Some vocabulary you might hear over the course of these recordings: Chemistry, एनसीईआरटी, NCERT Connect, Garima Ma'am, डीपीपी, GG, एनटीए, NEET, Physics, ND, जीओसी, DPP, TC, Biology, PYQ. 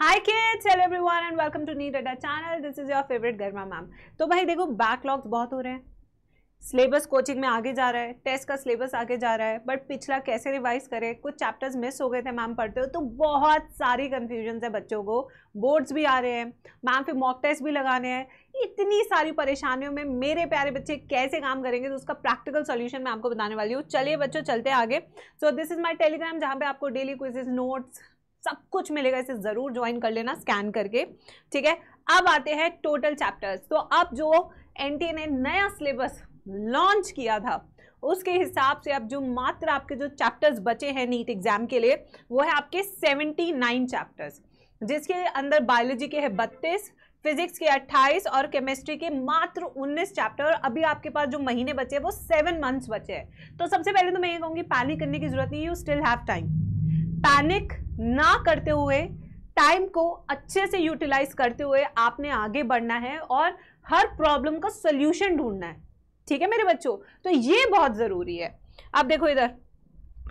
Hi kids, hello everyone and welcome to NEET Adda channel. This is your favourite Garima ma'am. तो भाई देखो, backlogs बहुत हो रहे हैं, सिलेबस कोचिंग में आगे जा रहा है, टेस्ट का सिलेबस आगे जा रहा है, बट पिछला कैसे रिवाइज करें, कुछ चैप्टर्स मिस हो गए थे मैम पढ़ते हो, तो बहुत सारी कन्फ्यूजन है बच्चों को। बोर्ड्स भी आ रहे हैं मैम, फिर मॉक टेस्ट भी लगाने हैं। इतनी सारी परेशानियों में मेरे प्यारे बच्चे कैसे काम करेंगे, तो उसका प्रैक्टिकल सॉल्यूशन मैं आपको बताने वाली हूँ। चलिए बच्चों, चलते हैं आगे। So this is my Telegram, जहाँ पे आपको डेली क्विजेज, नोट्स, सब कुछ मिलेगा। इसे ज़रूर ज्वाइन कर लेना स्कैन करके, ठीक है। अब आते हैं टोटल चैप्टर्स। तो अब जो एनटीए ने नया सिलेबस लॉन्च किया था, उसके हिसाब से अब जो मात्र आपके जो चैप्टर्स बचे हैं नीट एग्जाम के लिए, वो है आपके 79 चैप्टर्स, जिसके अंदर बायोलॉजी के है 32, फिजिक्स के 28 और केमिस्ट्री के मात्र 19 चैप्टर। और अभी आपके पास जो महीने बचे हैं वो 7 मंथ्स बचे हैं। तो सबसे पहले तो मैं ये कहूँगी, पैनिक करने की जरूरत नहीं, you still have time. Panic ना करते हुए, टाइम को अच्छे से यूटिलाइज करते हुए आपने आगे बढ़ना है और हर प्रॉब्लम का सोल्यूशन ढूंढना है, ठीक है मेरे बच्चों। तो ये बहुत ज़रूरी है। अब देखो इधर,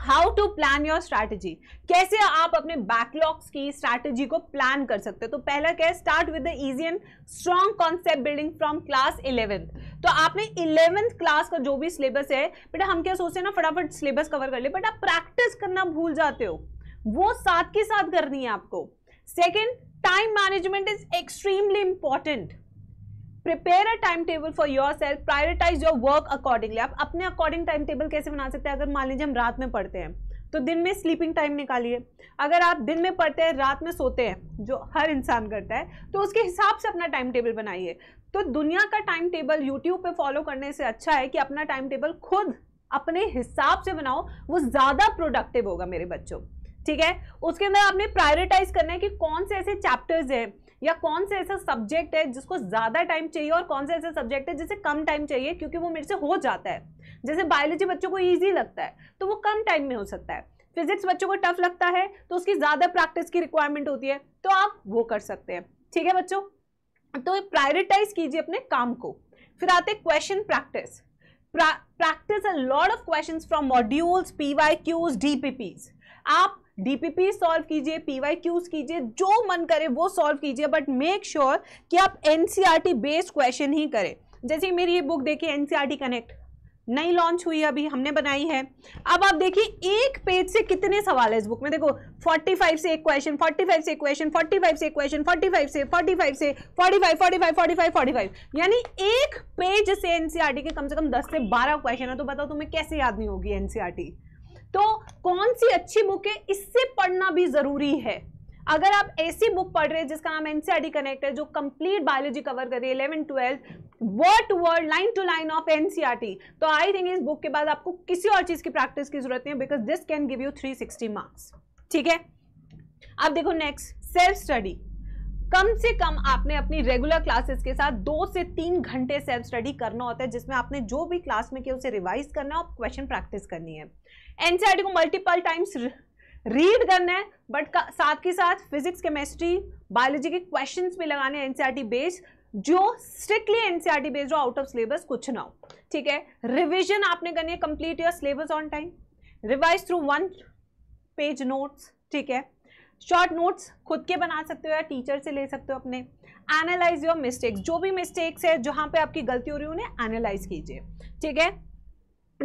how to plan your strategy, कैसे आप अपने बैकलॉग्स की स्ट्रैटेजी को प्लान कर सकते हो। तो पहला क्या है, start with the easy and strong concept building from class 11th। तो आपने 11th क्लास का जो भी सिलेबस है, बेटा हम क्या सोचते हैं ना, फटाफट सिलेबस कवर कर ले, बट आप प्रैक्टिस करना भूल जाते हो, वो साथ के साथ करनी है आपको। Second, time management is extremely important. Prepare a time table for yourself, prioritise your work accordingly. आप अपने अकॉर्डिंग टाइम टेबल कैसे बना सकते हैं? अगर मान लीजिए हम रात में पढ़ते हैं, तो दिन में स्लीपिंग टाइम निकालिए। अगर आप दिन में पढ़ते हैं, रात में सोते हैं, जो हर इंसान करता है, तो उसके हिसाब से अपना टाइम टेबल बनाइए। तो दुनिया का टाइम टेबल यूट्यूब पे फॉलो करने से अच्छा है कि अपना टाइम टेबल खुद अपने हिसाब से बनाओ, वो ज़्यादा प्रोडक्टिव होगा मेरे बच्चों, ठीक है। उसके अंदर आपने प्रायोरिटाइज करना है कि कौन से ऐसे चैप्टर्स हैं या कौन से ऐसा सब्जेक्ट है जिसको ज़्यादा टाइम चाहिए और कौन से ऐसे सब्जेक्ट है जिसे कम टाइम चाहिए, क्योंकि वो मेरे से हो जाता है। जैसे बायोलॉजी बच्चों को ईजी लगता है, तो वो कम टाइम में हो सकता है। फिजिक्स बच्चों को टफ लगता है, तो उसकी ज़्यादा प्रैक्टिस की रिक्वायरमेंट होती है, तो आप वो कर सकते हैं, ठीक है बच्चों। तो प्रायोरिटाइज कीजिए अपने काम को। फिर आते question practice, practice a lot of questions from modules, PYQs, DPPs. आप डीपीपी सॉल्व कीजिए, पीवाईक्यूज कीजिए, जो मन करे वो सॉल्व कीजिए, बट मेक श्योर कि आप एनसीईआरटी बेस्ड क्वेश्चन ही करें। जैसे मेरी ये बुक देखिए, एनसीईआरटी कनेक्ट नई लॉन्च हुई है, अभी हमने बनाई है। अब आप देखिए एक पेज से कितने सवाल है इस बुक में। देखो 45 से एक क्वेश्चन, 45 से एक क्वेश्चन, 45 से एक क्वेश्चन, 45 से, 45 से, 45, 45, 45, 45, यानी एक पेज से एनसीईआरटी के कम से कम 10 से 12 क्वेश्चन है। तो बताओ तुम्हें कैसे याद नहीं होगी एनसीईआरटी। तो कौन सी अच्छी बुक है, इससे पढ़ना भी ज़रूरी है। अगर आप ऐसी बुक पढ़ रहे हैं जिसका नाम एनसीईआरटी कनेक्ट है, जो कंप्लीट बायोलॉजी कवर कर रही है, 11-12, word to word, line to line of एनसीईआरटी, तो आई थिंक इस बुक के बाद आपको किसी और चीज़ की प्रैक्टिस की जरूरत नहीं है, because this can give you 360 marks, ठीक है। अब देखो नेक्स्ट, सेल्फ स्टडी। कम से कम आपने अपनी रेगुलर क्लासेस के साथ 2 से 3 घंटे सेल्फ स्टडी करना होता है, जिसमें आपने जो भी क्लास में किया उसे रिवाइज करना है और क्वेश्चन प्रैक्टिस करनी है। एनसीईआरटी को मल्टीपल टाइम्स रीड करना है, बट साथ ही साथ फिजिक्स, केमिस्ट्री, बायोलॉजी के क्वेश्चंस भी लगाने हैं एनसीईआरटी बेस्ड, जो स्ट्रिक्टली एनसीईआरटी बेस्ड हो, आउट ऑफ सिलेबस कुछ ना हो, ठीक है। रिवीजन आपने करनी है, complete your syllabus on time, revise through 1-पेज नोट्स, ठीक है। शॉर्ट नोट्स खुद के बना सकते हो या टीचर से ले सकते हो अपने। एनालाइज योर मिस्टेक्स, जो भी मिस्टेक्स है, जहाँ पे आपकी गलती हो रही है, उन्हें एनालाइज कीजिए, ठीक है।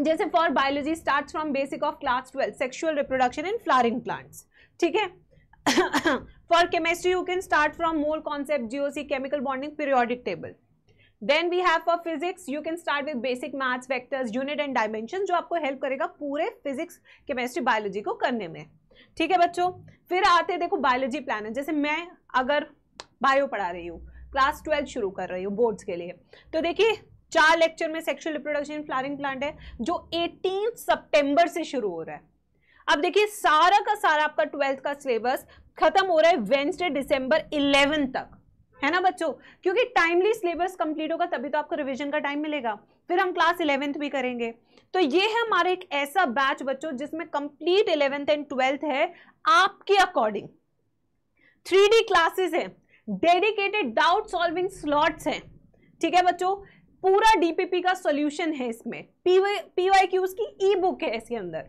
जैसे for biology, start from basic of class 12, sexual reproduction in flowering plants, ठीक है। For chemistry you can start from mole concept, जीओसी, chemical bonding, periodic table. Then we have for physics, you can start with basic maths, vectors, unit and dimension, जो आपको help करेगा पूरे physics, chemistry, biology को करने में, ठीक है बच्चों। फिर आते देखो बायोलॉजी प्लानर। जैसे मैं अगर बायो पढ़ा रही हूँ, क्लास 12 शुरू कर रही हूँ बोर्ड्स के लिए, तो देखिए 4 लेक्चर में सेक्सुअल रिप्रोडक्शन फ्लावरिंग प्लांट है, जो 18 सितंबर से शुरू हो रहा है। अब देखिए सारा का सारा आपका 12th का सिलेबस खत्म हो रहा है वेंसडे दिसंबर 11 तक, है ना बच्चों, क्योंकि टाइमली सिलेबस कंप्लीट होगा तभी तो आपको रिवीजन का टाइम मिलेगा। फिर हम क्लास 11th भी करेंगे। तो ये है हमारा एक ऐसा बैच बच्चों जिसमें कंप्लीट 11th एंड 12th है आपके अकॉर्डिंग। 3D क्लासेस हैं, डेडिकेटेड डाउट सॉल्विंग स्लॉट्स हैं, ठीक है बच्चों। पूरा डीपीपी का सॉल्यूशन है इसमें, पीवाईक्यूज की ई बुक है इसके अंदर,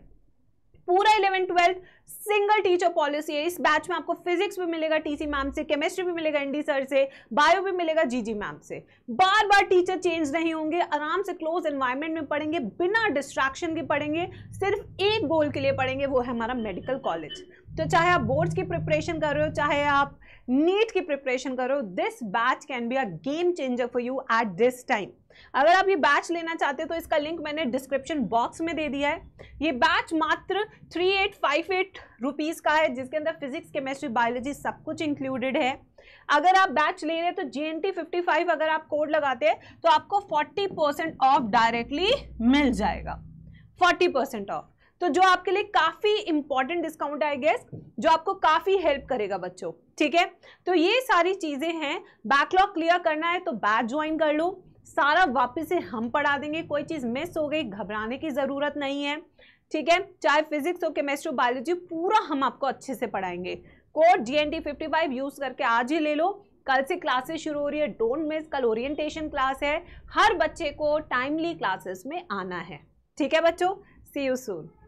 पूरा 11-12 सिंगल टीचर पॉलिसी है। इस बैच में आपको फिजिक्स भी मिलेगा टीसी मैम से, केमिस्ट्री भी मिलेगा एनडी सर से, बायो भी मिलेगा जीजी मैम से। बार बार टीचर चेंज नहीं होंगे, आराम से क्लोज एनवायरनमेंट में पढ़ेंगे, बिना डिस्ट्रैक्शन के पढ़ेंगे, सिर्फ एक गोल के लिए पढ़ेंगे, वो है हमारा मेडिकल कॉलेज। तो चाहे आप बोर्ड्स की प्रिपरेशन कर रहे हो, चाहे आप नीट की प्रिपरेशन कर रहे हो, this batch can be a game changer for you at this time. अगर आप ये बैच लेना चाहते हो तो इसका लिंक मैंने डिस्क्रिप्शन बॉक्स में दे दिया है। ये बैच मात्र 3858 रुपीज़ का है, जिसके अंदर फिजिक्स, केमिस्ट्री, बायोलॉजी सब कुछ इंक्लूडेड है। अगर आप बैच ले रहे हैं तो GNT 55 अगर आप कोड लगाते हैं तो आपको 40% ऑफ डायरेक्टली मिल जाएगा, 40% ऑफ। तो जो आपके लिए काफ़ी इंपॉर्टेंट डिस्काउंट आई गेस, जो आपको काफ़ी हेल्प करेगा बच्चों, ठीक है। तो ये सारी चीज़ें हैं। बैकलॉग क्लियर करना है तो बैच ज्वाइन कर लो, सारा वापस से हम पढ़ा देंगे, कोई चीज़ मिस हो गई घबराने की ज़रूरत नहीं है, ठीक है। चाहे फिजिक्स हो, केमिस्ट्री, बायोलॉजी, पूरा हम आपको अच्छे से पढ़ाएंगे। कोड GNT 55 यूज़ करके आज ही ले लो। कल से क्लासेस शुरू हो रही है, डोंट मिस। कल ओरिएंटेशन क्लास है, हर बच्चे को टाइमली क्लासेस में आना है, ठीक है बच्चों। See you soon.